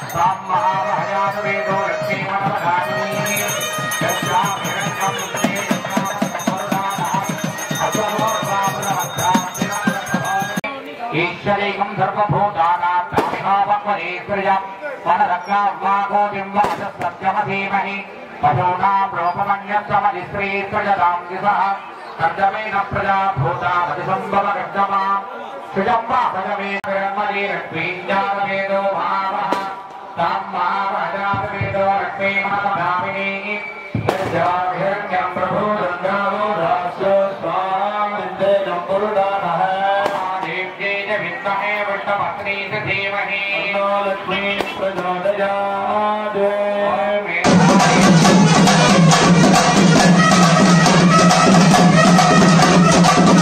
ईश्वरेकं धर्मभूतानां प्रजां वनरत्नावागोदिम्बादसत्यमधीमहि पशूनां रोपमन्यस्तमधिस्त्रीप्रजतां दिशः कर्दमेन प्रजा भूता अधिसम्भव कर्दमां सुजम्बा भगवेन्द्रमदीरत्वीञ्जालवेदो भावः तां महाभजापवेदो रक्मीमनमधामिनी यज्जाभिरण्यं प्रभुरङ्गावो रासो स्वामिन्दे नम्बुरुडानः विद्महे विष्णुपत्नी च धीमहि तन्नो लक्ष्मी प्रचोदयात्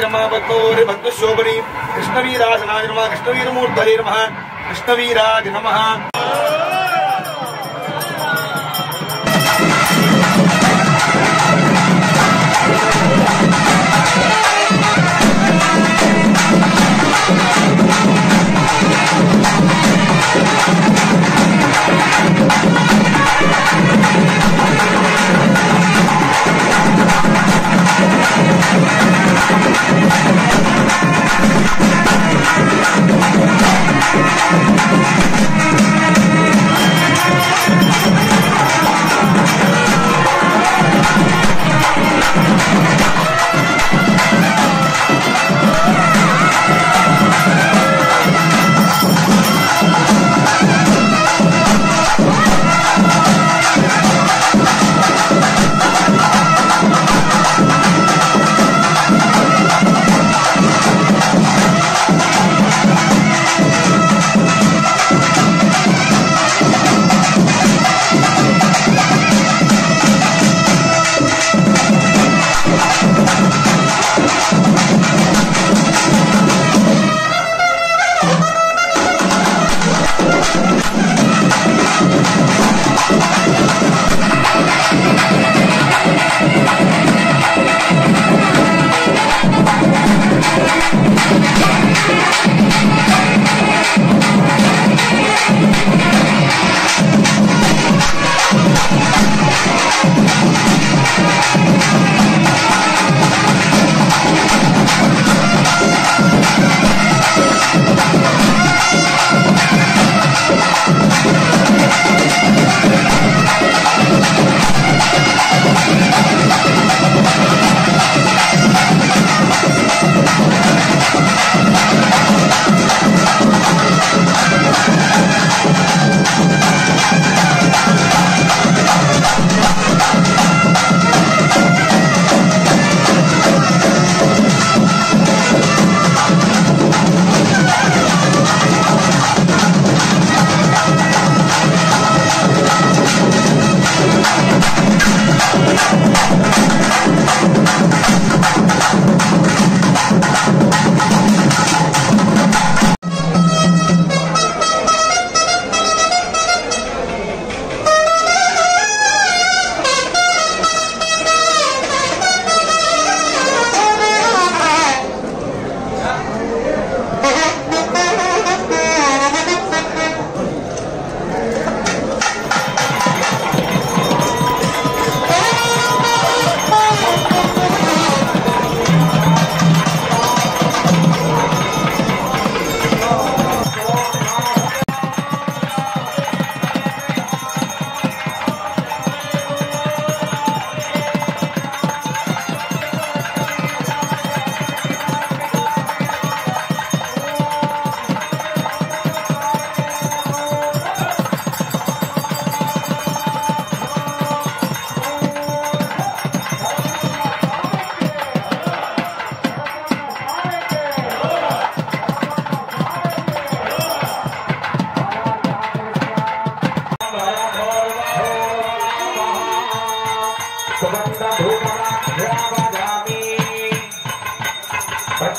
नाजरमा बतौर भक्तशोभनी कृष्णवीराज नाजरमा कृष्णवीरमूर्धरे नमः कृष्णवीराज नमः।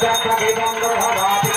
That's a big one.